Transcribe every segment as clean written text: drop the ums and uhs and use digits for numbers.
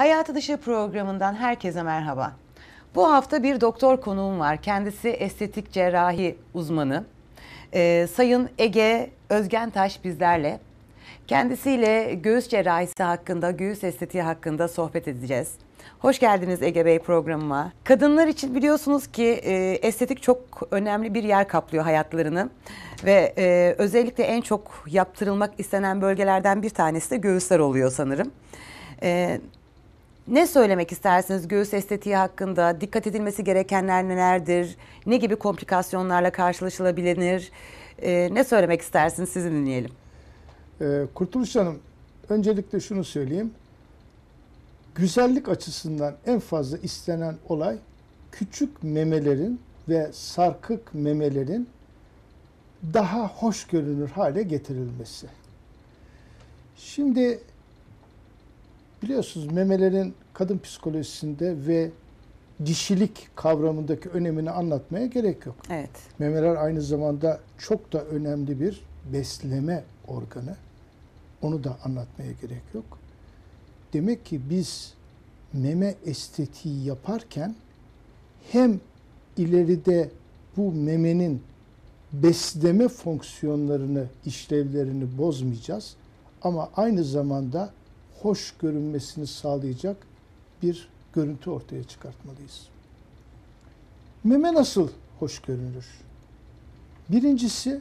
Hayatı Dışı programından herkese merhaba. Bu hafta bir doktor konuğum var. Kendisi estetik cerrahi uzmanı. Sayın Ege Özgentaş bizlerle. Kendisiyle göğüs cerrahisi hakkında, göğüs estetiği hakkında sohbet edeceğiz. Hoş geldiniz Ege Bey programıma. Kadınlar için biliyorsunuz ki estetik çok önemli bir yer kaplıyor hayatlarını. Ve özellikle en çok yaptırılmak istenen bölgelerden bir tanesi de göğüsler oluyor sanırım. Ne söylemek istersiniz göğüs estetiği hakkında? Dikkat edilmesi gerekenler nelerdir? Ne gibi komplikasyonlarla karşılaşılabilir? Ne söylemek istersiniz? Sizi dinleyelim. Kurtuluş Hanım, öncelikle şunu söyleyeyim. Güzellik açısından en fazla istenen olay küçük memelerin ve sarkık memelerin daha hoş görünür hale getirilmesi. Şimdi biliyorsunuz memelerin kadın psikolojisinde ve dişilik kavramındaki önemini anlatmaya gerek yok. Evet. Memeler aynı zamanda çok da önemli bir besleme organı. Onu da anlatmaya gerek yok. Demek ki biz meme estetiği yaparken hem ileride bu memenin besleme fonksiyonlarını, işlevlerini bozmayacağız ama aynı zamanda hoş görünmesini sağlayacak bir görüntü ortaya çıkartmalıyız. Meme nasıl hoş görünür? Birincisi,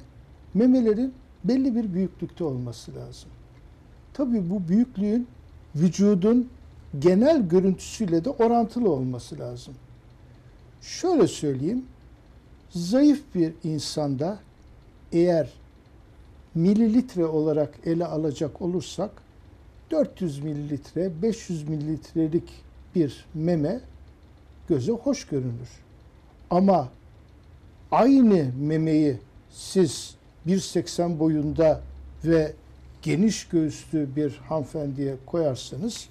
memelerin belli bir büyüklükte olması lazım. Tabii bu büyüklüğün vücudun genel görüntüsüyle de orantılı olması lazım. Şöyle söyleyeyim, zayıf bir insanda eğer mililitre olarak ele alacak olursak 400 mililitre, 500 mililitrelik bir meme göze hoş görünür. Ama aynı memeyi siz 1.80 boyunda ve geniş göğüslü bir hanımefendiye koyarsanız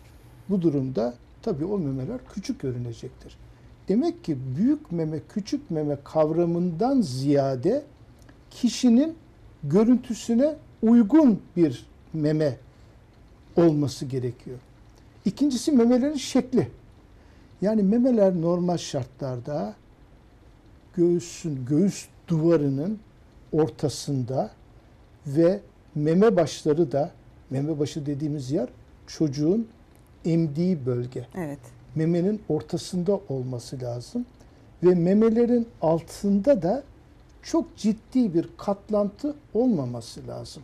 bu durumda tabii o memeler küçük görünecektir. Demek ki büyük meme, küçük meme kavramından ziyade kişinin görüntüsüne uygun bir meme olması gerekiyor. İkincisi memelerin şekli. Yani memeler normal şartlarda göğüs duvarının ortasında ve meme başları da, meme başı dediğimiz yer çocuğun emdiği bölge. Evet. Memenin ortasında olması lazım ve memelerin altında da çok ciddi bir katlantı olmaması lazım.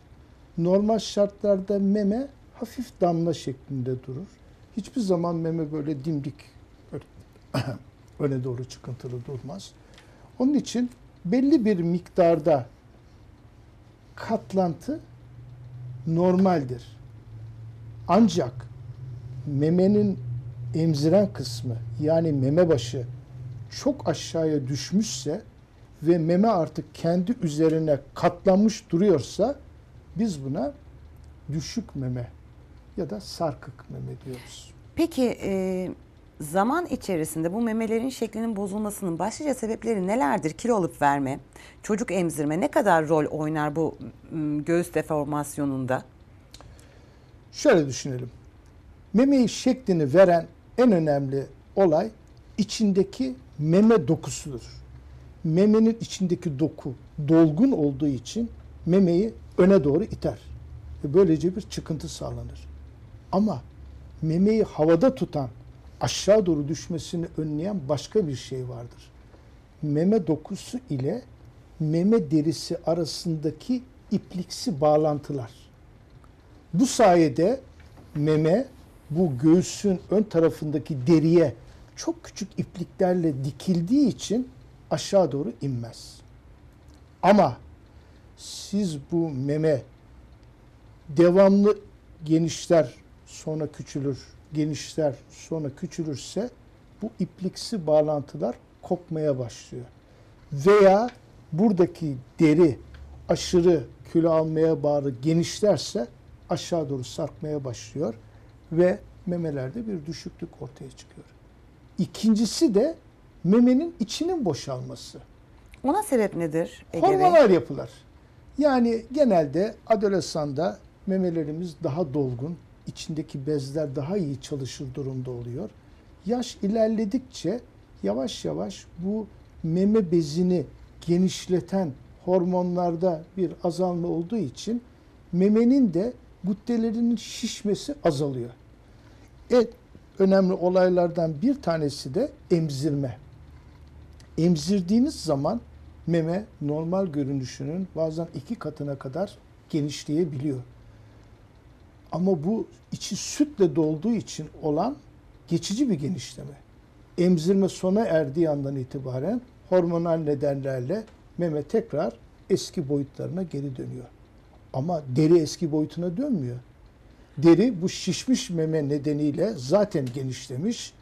Normal şartlarda meme hafif damla şeklinde durur. Hiçbir zaman meme böyle dimdik öne doğru çıkıntılı durmaz. Onun için belli bir miktarda katlantı normaldir. Ancak memenin emziren kısmı, yani meme başı çok aşağıya düşmüşse ve meme artık kendi üzerine katlanmış duruyorsa biz buna düşük meme ya da sarkık meme diyoruz. Peki zaman içerisinde bu memelerin şeklinin bozulmasının başlıca sebepleri nelerdir? Kilo alıp verme, çocuk emzirme ne kadar rol oynar bu göğüs deformasyonunda? Şöyle düşünelim. Memeyi şeklini veren en önemli olay içindeki meme dokusudur. Memenin içindeki doku dolgun olduğu için memeyi öne doğru iter. Böylece bir çıkıntı sağlanır. Ama memeyi havada tutan, aşağı doğru düşmesini önleyen başka bir şey vardır. Meme dokusu ile meme derisi arasındaki ipliksi bağlantılar. Bu sayede meme bu göğsün ön tarafındaki deriye çok küçük ipliklerle dikildiği için aşağı doğru inmez. Ama siz bu meme devamlı genişler, sonra küçülür, genişler, sonra küçülürse bu ipliksi bağlantılar kopmaya başlıyor. Veya buradaki deri aşırı kilo almaya bağlı genişlerse aşağı doğru sarkmaya başlıyor ve memelerde bir düşüklük ortaya çıkıyor. İkincisi de memenin içinin boşalması. Ona sebep nedir? Hormonal yapılar. Yani genelde adolesanda memelerimiz daha dolgun, içindeki bezler daha iyi çalışır durumda oluyor. Yaş ilerledikçe yavaş yavaş bu meme bezini genişleten hormonlarda bir azalma olduğu için memenin de güttelerinin şişmesi azalıyor. En önemli olaylardan bir tanesi de emzirme. Emzirdiğiniz zaman meme normal görünüşünün bazen 2 katına kadar genişleyebiliyor. Ama bu içi sütle dolduğu için olan geçici bir genişleme. Emzirme sona erdiği andan itibaren hormonal nedenlerle meme tekrar eski boyutlarına geri dönüyor. Ama deri eski boyutuna dönmüyor. Deri bu şişmiş meme nedeniyle zaten genişlemiş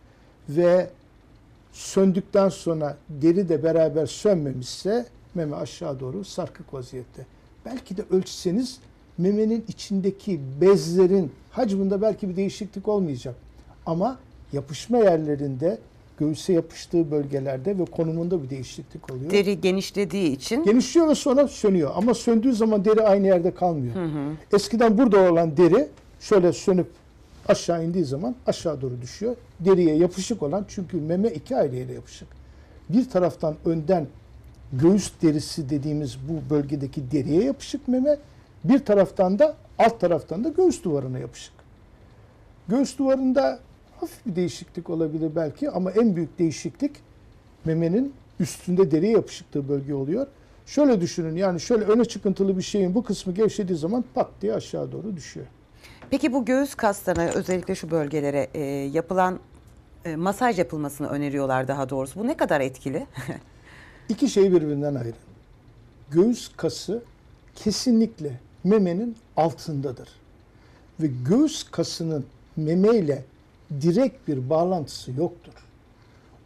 ve söndükten sonra deri de beraber sönmemişse meme aşağı doğru sarkık vaziyette. Belki de ölçseniz memenin içindeki bezlerin hacminde belki bir değişiklik olmayacak. Ama yapışma yerlerinde, göğüse yapıştığı bölgelerde ve konumunda bir değişiklik oluyor. Deri genişlediği için. Genişliyor ve sonra sönüyor. Ama söndüğü zaman deri aynı yerde kalmıyor. Hı hı. Eskiden burada olan deri şöyle sönüp aşağı indiği zaman aşağı doğru düşüyor. Deriye yapışık olan, çünkü meme 2 aileyle yapışık. Bir taraftan önden göğüs derisi dediğimiz bu bölgedeki deriye yapışık meme. Bir taraftan da alt taraftan da göğüs duvarına yapışık. Göğüs duvarında hafif bir değişiklik olabilir belki ama en büyük değişiklik memenin üstünde deriye yapıştığı bölge oluyor. Şöyle düşünün, yani şöyle öne çıkıntılı bir şeyin bu kısmı gevşediği zaman pat diye aşağı doğru düşüyor. Peki bu göğüs kaslarına, özellikle şu bölgelere yapılan masaj yapılmasını öneriyorlar daha doğrusu. Bu ne kadar etkili? İki şey birbirinden ayrı. Göğüs kası kesinlikle memenin altındadır. Ve göğüs kasının memeyle direkt bir bağlantısı yoktur.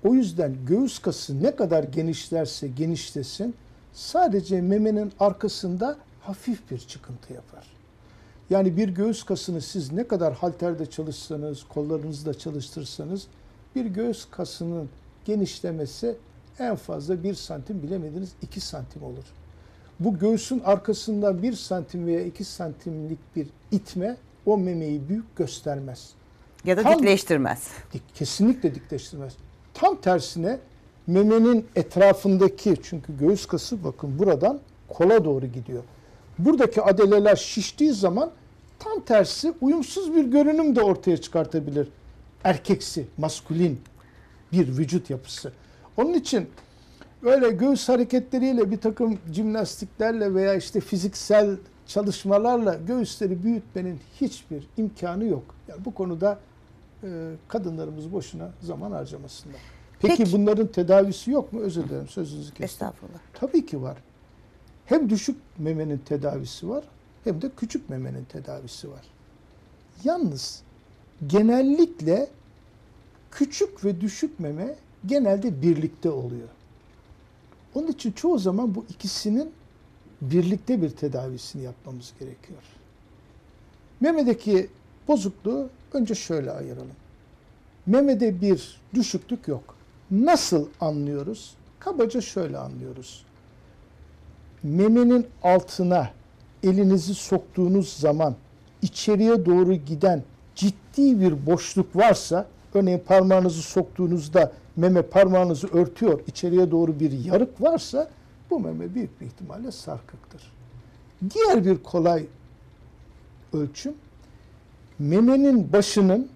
O yüzden göğüs kası ne kadar genişlerse genişlesin, sadece memenin arkasında hafif bir çıkıntı yapar. Yani bir göğüs kasını siz ne kadar halterde çalışsanız, kollarınızda çalıştırsanız, bir göğüs kasının genişlemesi en fazla 1 santim, bilemediniz 2 santim olur. Bu göğsün arkasından 1 santim veya 2 santimlik bir itme o memeyi büyük göstermez. Ya da tam dikleştirmez. Kesinlikle dikleştirmez. Tam tersine memenin etrafındaki, çünkü göğüs kası bakın buradan kola doğru gidiyor. Buradaki adeleler şiştiği zaman tam tersi uyumsuz bir görünüm de ortaya çıkartabilir. Erkeksi, maskülin bir vücut yapısı. Onun için böyle göğüs hareketleriyle, bir takım jimnastiklerle veya işte fiziksel çalışmalarla göğüsleri büyütmenin hiçbir imkanı yok. Yani bu konuda kadınlarımız boşuna zaman harcamasınlar. Peki bunların tedavisi yok mu? Özür dilerim, sözünüzü kestim. Estağfurullah. Tabii ki var. Hem düşük memenin tedavisi var, hem de küçük memenin tedavisi var. Yalnız genellikle küçük ve düşük meme genelde birlikte oluyor. Onun için çoğu zaman bu ikisinin birlikte bir tedavisini yapmamız gerekiyor. Memedeki bozukluğu önce şöyle ayıralım. Memede bir düşüklük yok. Nasıl anlıyoruz? Kabaca şöyle anlıyoruz. Memenin altına elinizi soktuğunuz zaman içeriye doğru giden ciddi bir boşluk varsa, örneğin parmağınızı soktuğunuzda meme parmağınızı örtüyor, içeriye doğru bir yarık varsa bu meme büyük bir ihtimalle sarkıktır. Diğer bir kolay ölçüm, memenin başının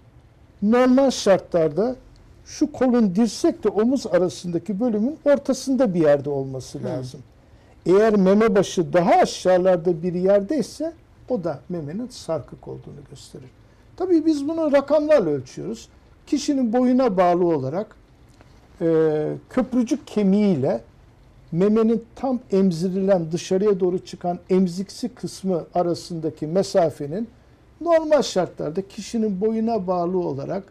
normal şartlarda şu kolun dirsek de omuz arasındaki bölümün ortasında bir yerde olması lazım. Eğer meme başı daha aşağılarda bir yerdeyse o da memenin sarkık olduğunu gösterir. Tabii biz bunu rakamlarla ölçüyoruz. Kişinin boyuna bağlı olarak köprücük kemiğiyle memenin tam emzirilen, dışarıya doğru çıkan emziksi kısmı arasındaki mesafenin normal şartlarda kişinin boyuna bağlı olarak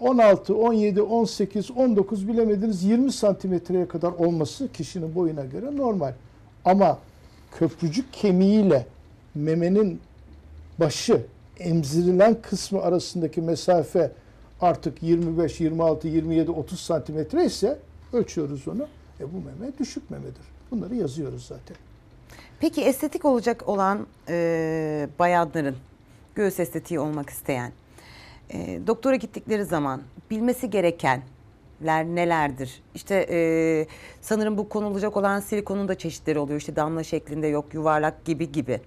16, 17, 18, 19 bilemediniz 20 santimetreye kadar olması kişinin boyuna göre normal. Ama köprücük kemiğiyle memenin başı, emzirilen kısmı arasındaki mesafe artık 25, 26, 27, 30 santimetre ise ölçüyoruz onu. Bu meme düşük memedir. Bunları yazıyoruz zaten. Peki estetik olacak olan bayanların göğüs estetiği olmak isteyen, doktora gittikleri zaman bilmesi gerekenler nelerdir? İşte sanırım bu konulacak olan silikonun da çeşitleri oluyor. İşte damla şeklinde, yok yuvarlak gibi gibi.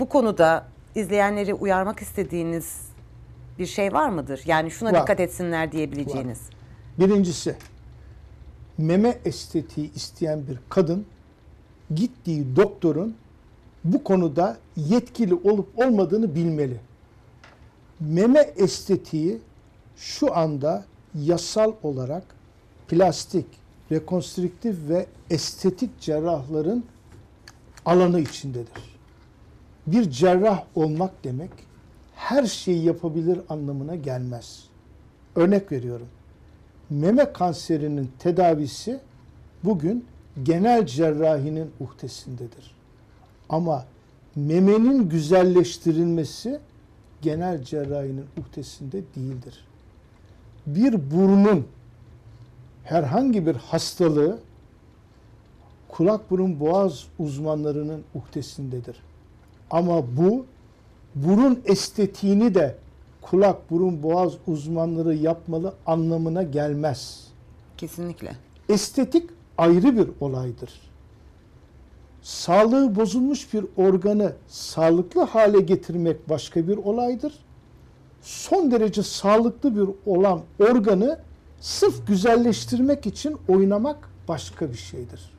Bu konuda izleyenleri uyarmak istediğiniz bir şey var mıdır? Yani şuna dikkat etsinler diyebileceğiniz. Birincisi, meme estetiği isteyen bir kadın gittiği doktorun bu konuda yetkili olup olmadığını bilmeli. Meme estetiği şu anda yasal olarak plastik, rekonstrüktif ve estetik cerrahların alanı içindedir. Bir cerrah olmak demek her şeyi yapabilir anlamına gelmez. Örnek veriyorum. Meme kanserinin tedavisi bugün genel cerrahinin uhdesindedir. Ama memenin güzelleştirilmesi genel cerrahinin uhdesinde değildir. Bir burnun herhangi bir hastalığı kulak burun boğaz uzmanlarının uhdesindedir. Ama bu burun estetiğini de kulak burun boğaz uzmanları yapmalı anlamına gelmez. Kesinlikle. Estetik ayrı bir olaydır. Sağlığı bozulmuş bir organı sağlıklı hale getirmek başka bir olaydır. Son derece sağlıklı bir olan organı sırf güzelleştirmek için oynamak başka bir şeydir.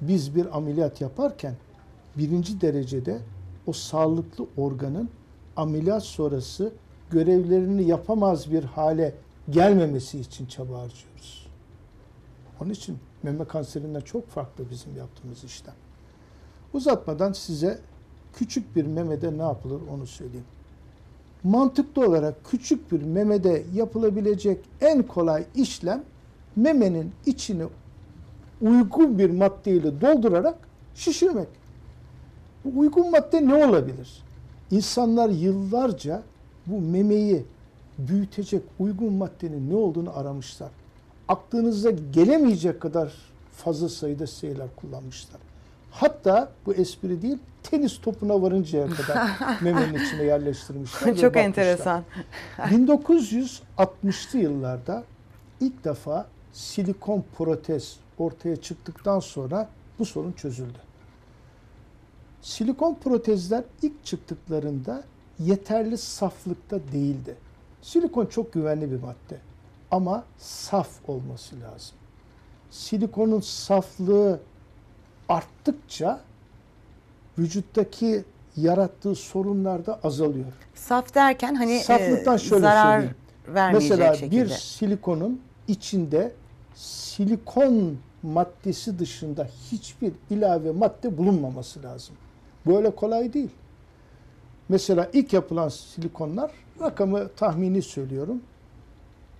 Biz bir ameliyat yaparken birinci derecede o sağlıklı organın ameliyat sonrası görevlerini yapamaz bir hale gelmemesi için çaba harcıyoruz. Onun için meme kanserinden çok farklı bizim yaptığımız işlem. Uzatmadan size küçük bir memede ne yapılır onu söyleyeyim. Mantıklı olarak küçük bir memede yapılabilecek en kolay işlem memenin içini uygun bir maddeyle doldurarak şişirmek. Bu uygun madde ne olabilir? İnsanlar yıllarca bu memeyi büyütecek uygun maddenin ne olduğunu aramışlar. Aklınıza gelemeyecek kadar fazla sayıda şeyler kullanmışlar. Hatta bu espri değil, tenis topuna varıncaya kadar memenin içine yerleştirmişler. Çok enteresan. 1960'lı yıllarda ilk defa silikon protez ortaya çıktıktan sonra bu sorun çözüldü. Silikon protezler ilk çıktıklarında yeterli saflıkta değildi. Silikon çok güvenli bir madde ama saf olması lazım. Silikonun saflığı arttıkça vücuttaki yarattığı sorunlar da azalıyor. Saf derken hani saflıktan şöyle zarar vermeyecek mesela şekilde. Bir silikonun içinde silikon maddesi dışında hiçbir ilave madde bulunmaması lazım. Böyle kolay değil. Mesela ilk yapılan silikonlar, rakamı tahmini söylüyorum,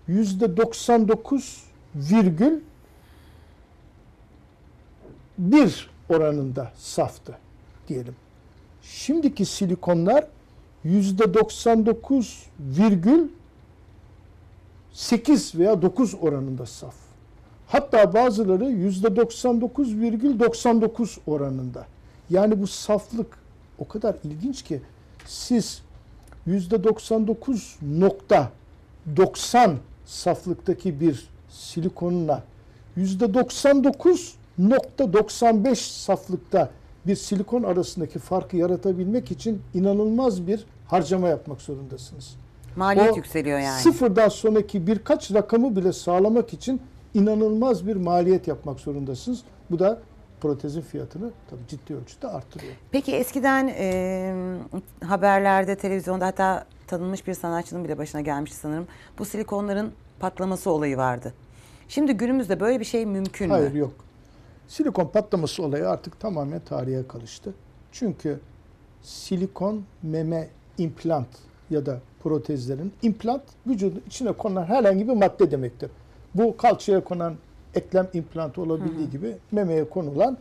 %99,1 oranında saftı diyelim. Şimdiki silikonlar %99,8 veya 9 oranında saf. Hatta bazıları %99,99 oranında. Yani bu saflık o kadar ilginç ki siz %99,90 saflıktaki bir silikonla %99,95 saflıkta bir silikon arasındaki farkı yaratabilmek için inanılmaz bir harcama yapmak zorundasınız. Maliyet yükseliyor yani. Sıfırdan sonraki birkaç rakamı bile sağlamak için inanılmaz bir maliyet yapmak zorundasınız. Bu da protezin fiyatını tabii ciddi ölçüde artırıyor. Peki eskiden haberlerde, televizyonda hatta tanınmış bir sanatçının bile başına gelmişti sanırım. Bu silikonların patlaması olayı vardı. Şimdi günümüzde böyle bir şey mümkün mü? Hayır, yok. Silikon patlaması olayı artık tamamen tarihe karıştı. Çünkü silikon meme implant ya da protezlerin implant vücudun içine konulan herhangi bir madde demektir. Bu kalçaya konan eklem implantı olabildiği gibi memeye konulan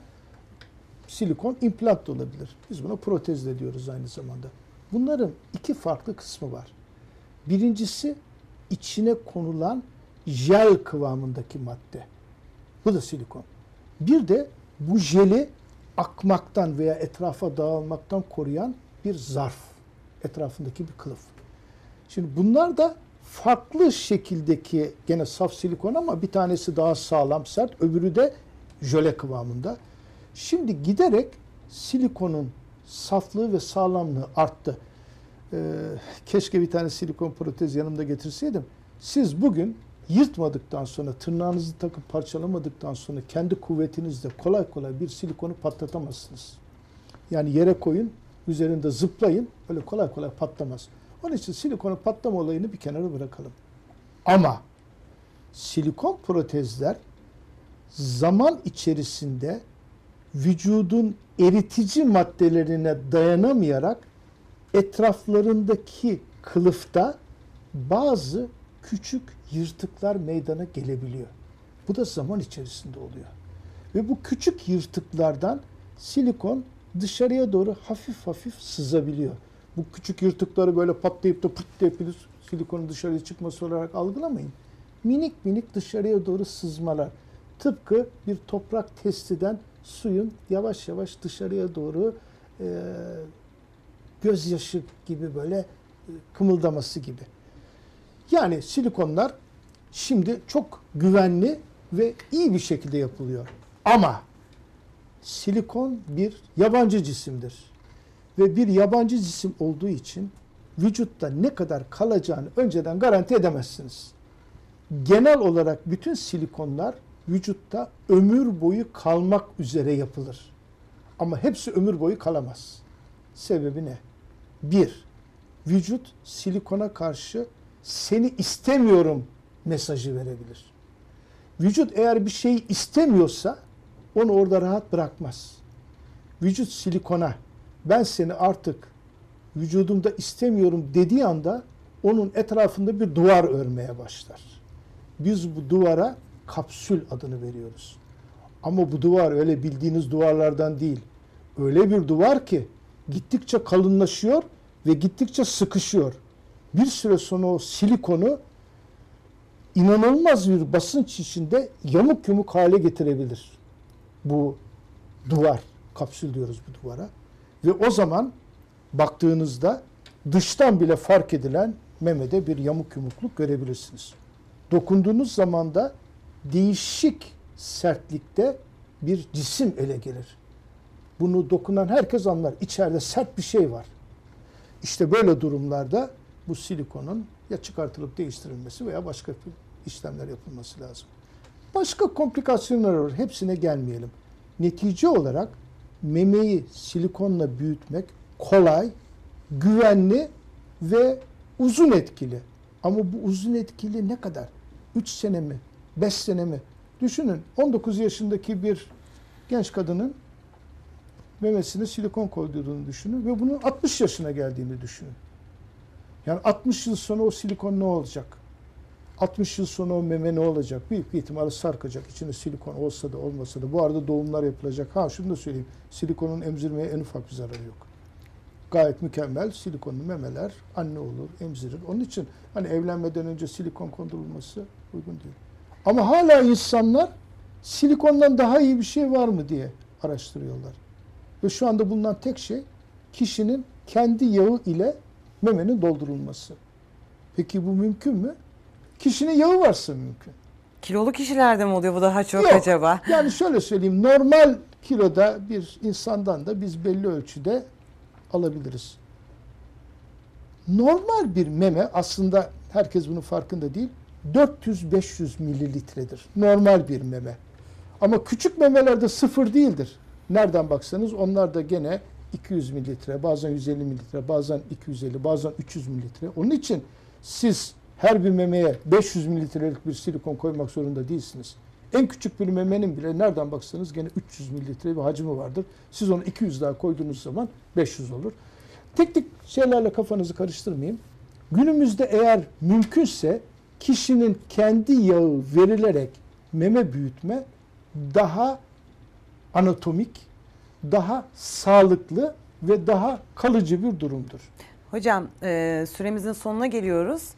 silikon implant da olabilir. Biz buna protez de diyoruz aynı zamanda. Bunların iki farklı kısmı var. Birincisi içine konulan jel kıvamındaki madde. Bu da silikon. Bir de bu jeli akmaktan veya etrafa dağılmaktan koruyan bir zarf, etrafındaki bir kılıf. Şimdi bunlar da farklı şekildeki gene saf silikon ama bir tanesi daha sağlam, sert, öbürü de jöle kıvamında. Şimdi giderek silikonun saflığı ve sağlamlığı arttı. Keşke bir tane silikon protez yanımda getirseydim. Siz bugün yırtmadıktan sonra, tırnağınızı takıp parçalamadıktan sonra kendi kuvvetinizle kolay kolay bir silikonu patlatamazsınız. Yani yere koyun, üzerinde zıplayın, öyle kolay kolay patlamaz. Onun için silikonun patlama olayını bir kenara bırakalım. Ama silikon protezler zaman içerisinde vücudun eritici maddelerine dayanamayarak etraflarındaki kılıfta bazı küçük yırtıklar meydana gelebiliyor. Bu da zaman içerisinde oluyor. Ve bu küçük yırtıklardan silikon dışarıya doğru hafif hafif sızabiliyor. Bu küçük yırtıkları böyle patlayıp da pırt diye silikonun dışarıya çıkması olarak algılamayın. Minik minik dışarıya doğru sızmalar. Tıpkı bir toprak testiden suyun yavaş yavaş dışarıya doğru gözyaşı gibi böyle kımıldaması gibi. Yani silikonlar şimdi çok güvenli ve iyi bir şekilde yapılıyor. Ama silikon bir yabancı cisimdir. Ve bir yabancı cisim olduğu için vücutta ne kadar kalacağını önceden garanti edemezsiniz. Genel olarak bütün silikonlar vücutta ömür boyu kalmak üzere yapılır. Ama hepsi ömür boyu kalamaz. Sebebi ne? Bir, vücut silikona karşı seni istemiyorum mesajı verebilir. Vücut eğer bir şeyi istemiyorsa onu orada rahat bırakmaz. Vücut silikona ben seni artık vücudumda istemiyorum dediği anda onun etrafında bir duvar örmeye başlar. Biz bu duvara kapsül adını veriyoruz. Ama bu duvar öyle bildiğiniz duvarlardan değil. Öyle bir duvar ki gittikçe kalınlaşıyor ve gittikçe sıkışıyor. Bir süre sonra o silikonu inanılmaz bir basınç içinde yamuk yumuk hale getirebilir. Bu duvar, kapsül diyoruz bu duvara. Ve o zaman baktığınızda dıştan bile fark edilen memede bir yamuk yumukluk görebilirsiniz. Dokunduğunuz zaman da değişik sertlikte bir cisim ele gelir. Bunu dokunan herkes anlar. İçeride sert bir şey var. İşte böyle durumlarda bu silikonun ya çıkartılıp değiştirilmesi veya başka işlemler yapılması lazım. Başka komplikasyonlar var. Hepsine gelmeyelim. Netice olarak memeyi silikonla büyütmek kolay, güvenli ve uzun etkili. Ama bu uzun etkili ne kadar? 3 sene mi? 5 sene mi? Düşünün 19 yaşındaki bir genç kadının memesine silikon koyduğunu düşünün ve bunun 60 yaşına geldiğini düşünün. Yani 60 yıl sonra o silikon ne olacak? 60 yıl sonra o meme ne olacak? Büyük bir ihtimalle sarkacak. İçinde silikon olsa da olmasa da. Bu arada doğumlar yapılacak. Ha şunu da söyleyeyim. Silikonun emzirmeye en ufak bir zararı yok. Gayet mükemmel silikonlu memeler anne olur, emzirir. Onun için hani evlenmeden önce silikon kondurulması uygun değil. Ama hala insanlar silikondan daha iyi bir şey var mı diye araştırıyorlar. Ve şu anda bulunan tek şey kişinin kendi yağı ile memenin doldurulması. Peki bu mümkün mü? Kişinin yağı varsa mümkün. Kilolu kişilerde mi oluyor bu daha çok yok acaba? Yani şöyle söyleyeyim. Normal kiloda bir insandan da biz belli ölçüde alabiliriz. Normal bir meme aslında herkes bunun farkında değil. 400-500 mililitredir. Normal bir meme. Ama küçük memelerde sıfır değildir. Nereden baksanız onlar da gene 200 mililitre, bazen 150 mililitre, bazen 250, bazen 300 mililitre. Onun için siz her bir memeye 500 mililitrelik bir silikon koymak zorunda değilsiniz. En küçük bir memenin bile nereden baksanız gene 300 mililitre bir hacmi vardır. Siz onu 200 daha koyduğunuz zaman 500 olur. Teknik şeylerle kafanızı karıştırmayayım. Günümüzde eğer mümkünse kişinin kendi yağı verilerek meme büyütme daha anatomik, daha sağlıklı ve daha kalıcı bir durumdur. Hocam süremizin sonuna geliyoruz.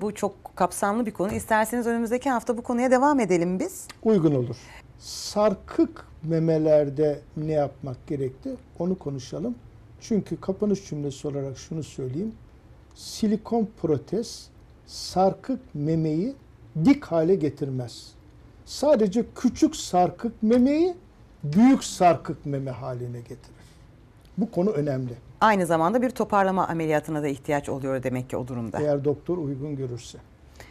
Bu çok kapsamlı bir konu. İsterseniz önümüzdeki hafta bu konuya devam edelim biz. Uygun olur. Sarkık memelerde ne yapmak gerekli onu konuşalım. Çünkü kapanış cümlesi olarak şunu söyleyeyim. Silikon protez sarkık memeyi dik hale getirmez. Sadece küçük sarkık memeyi büyük sarkık meme haline getirir. Bu konu önemli. Aynı zamanda bir toparlama ameliyatına da ihtiyaç oluyor demek ki o durumda. Eğer doktor uygun görürse.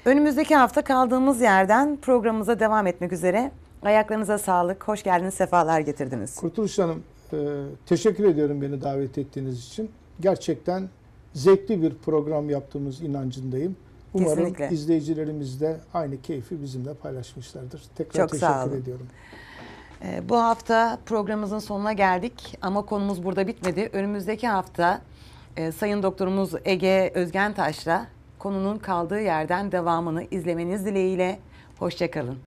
Önümüzdeki hafta kaldığımız yerden programımıza devam etmek üzere. Ayaklarınıza sağlık, hoş geldiniz, sefalar getirdiniz. Kurtuluş Hanım, teşekkür ediyorum beni davet ettiğiniz için. Gerçekten zevkli bir program yaptığımız inancındayım. Umarım kesinlikle izleyicilerimiz de aynı keyfi bizimle paylaşmışlardır. Tekrar çok teşekkür ediyorum. Bu hafta programımızın sonuna geldik ama konumuz burada bitmedi. Önümüzdeki hafta Sayın Doktorumuz Ege Özgentaş'la konunun kaldığı yerden devamını izlemeniz dileğiyle. Hoşça kalın.